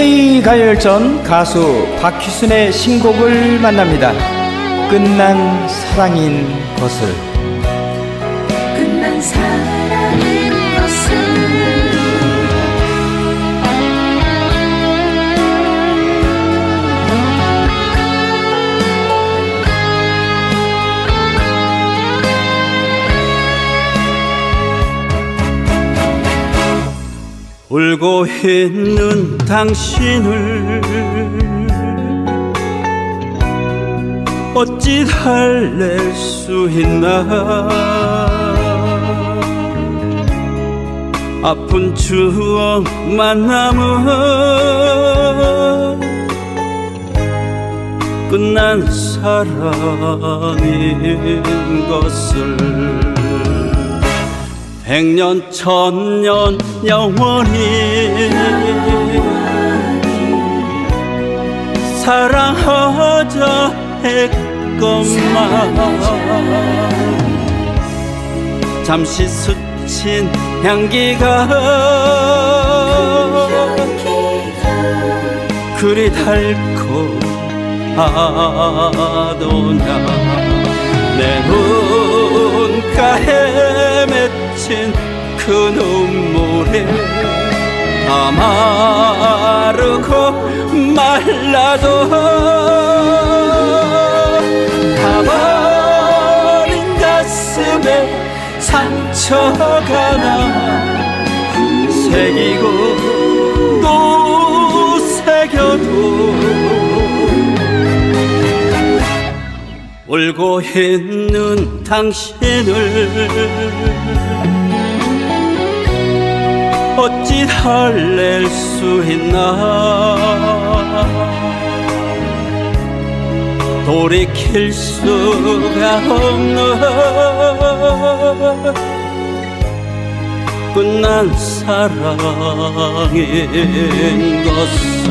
K가요일전 가수 박희순의 신곡을 만납니다. 끝난 사랑인 것을. 끝난 사랑인 것을. 울고 있는 당신을 어찌 달랠 수 있나. 아픈 추억만 남아 끝난 사랑인 것을. 백년 천년 영원히 사랑하자 했건만 잠시 스친 향기가 그리 달콤하도냐. 내 눈가에 맺힌 그 눈물에 다 마르고 말라도 가버린 가슴에 상처가 남아 새기고 또 새겨도 울고 있는 당신을 어찌 달랠 수 있나. 돌이킬 수가 없는 끝난 사랑인 것을.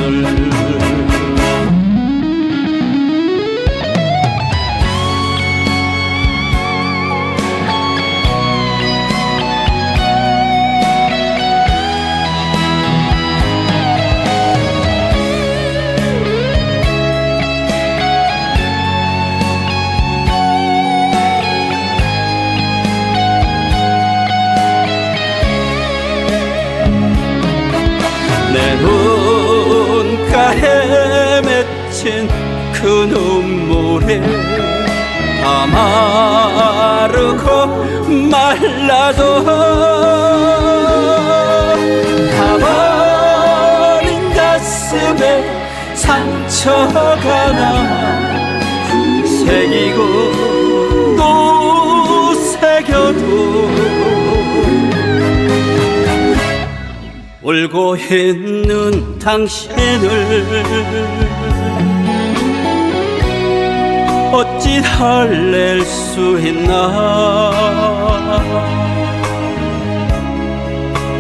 눈가에 맺힌 그 눈물에 다 마르고 말라도 가버린 가슴에 상처가 남아 새기고 또 새겨도 울고 있는 당신을 어찌 달랠 수 있나.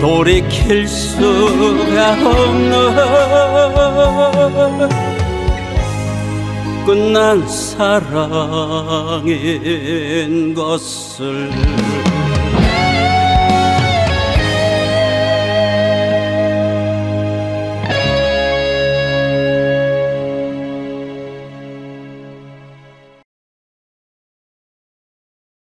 돌이킬 수가 없는 끝난 사랑인 것을.